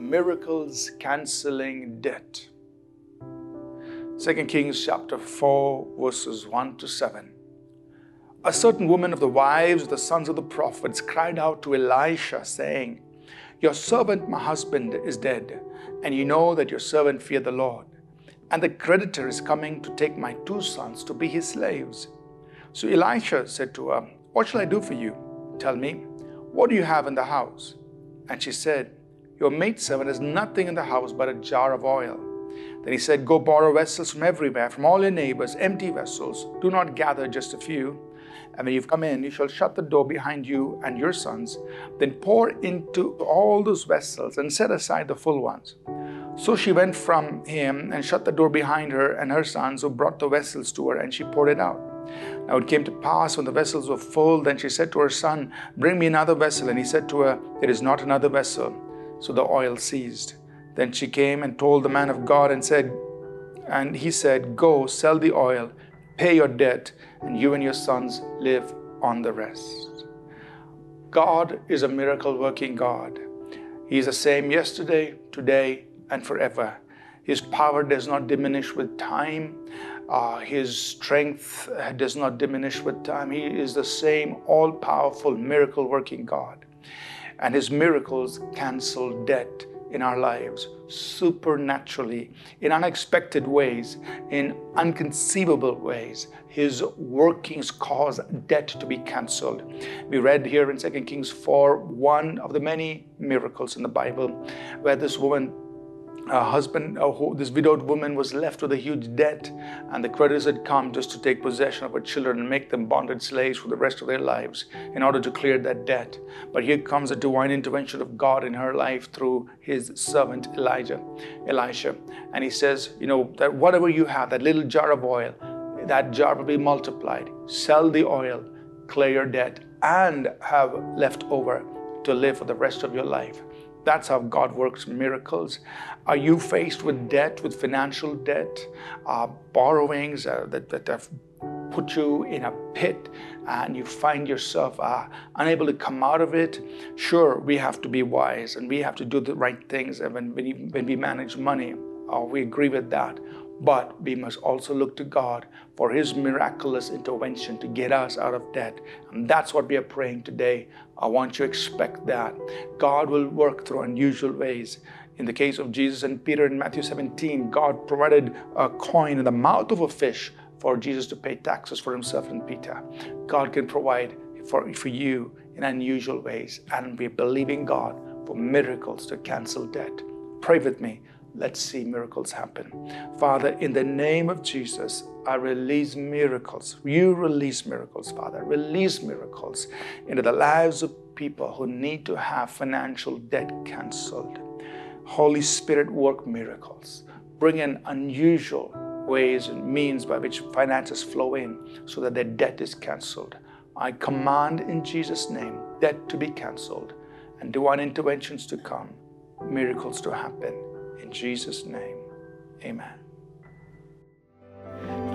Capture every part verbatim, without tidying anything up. miracles cancelling debt. Second Kings chapter four verses one to seven. A certain woman of the wives of the sons of the prophets cried out to Elisha, saying, "Your servant, my husband, is dead, and you know that your servant feared the Lord. And the creditor is coming to take my two sons to be his slaves." So Elisha said to her, "What shall I do for you? Tell me, what do you have in the house?" And she said, "Your maidservant has nothing in the house but a jar of oil." Then he said, "Go borrow vessels from everywhere, from all your neighbors, empty vessels. Do not gather just a few. And when you've come in, you shall shut the door behind you and your sons. Then pour into all those vessels and set aside the full ones." So she went from him and shut the door behind her and her sons, who brought the vessels to her, and she poured it out. Now it came to pass, when the vessels were full, then she said to her son, "Bring me another vessel." And he said to her, "There is not another vessel." So the oil ceased. Then she came and told the man of God, and said, and he said, "Go, sell the oil, pay your debt, and you and your sons live on the rest." God is a miracle-working God. He is the same yesterday, today, and forever. His power does not diminish with time. Uh, his strength does not diminish with time. He is the same all-powerful, miracle-working God. And his miracles cancel debt in our lives, supernaturally, in unexpected ways, in inconceivable ways. His workings cause debt to be cancelled. We read here in Second Kings four, one of the many miracles in the Bible, where this woman, her husband, this widowed woman, was left with a huge debt, and the creditors had come just to take possession of her children and make them bonded slaves for the rest of their lives in order to clear that debt. But here comes a divine intervention of God in her life through his servant Elijah, Elisha. And he says, you know, that whatever you have, that little jar of oil, that jar will be multiplied. Sell the oil, clear your debt, and have left over to live for the rest of your life. That's how God works miracles. Are you faced with debt, with financial debt, uh, borrowings uh, that, that have put you in a pit, and you find yourself uh, unable to come out of it? Sure, we have to be wise, and we have to do the right things. And when, when, you, when we manage money, uh, we agree with that. But we must also look to God for his miraculous intervention to get us out of debt. And that's what we are praying today. I want you to expect that. God will work through unusual ways. In the case of Jesus and Peter in Matthew seventeen, God provided a coin in the mouth of a fish for Jesus to pay taxes for himself and Peter. God can provide for, for you in unusual ways. And we're believing God for miracles to cancel debt. Pray with me. Let's see miracles happen. Father, in the name of Jesus, I release miracles. You release miracles, Father. Release miracles into the lives of people who need to have financial debt cancelled. Holy Spirit, work miracles. Bring in unusual ways and means by which finances flow in so that their debt is cancelled. I command in Jesus' name debt to be cancelled and divine interventions to come, miracles to happen. In Jesus' name, amen.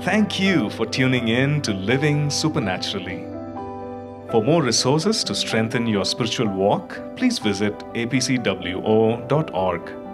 Thank you for tuning in to Living Supernaturally. For more resources to strengthen your spiritual walk, please visit A P C W O dot org.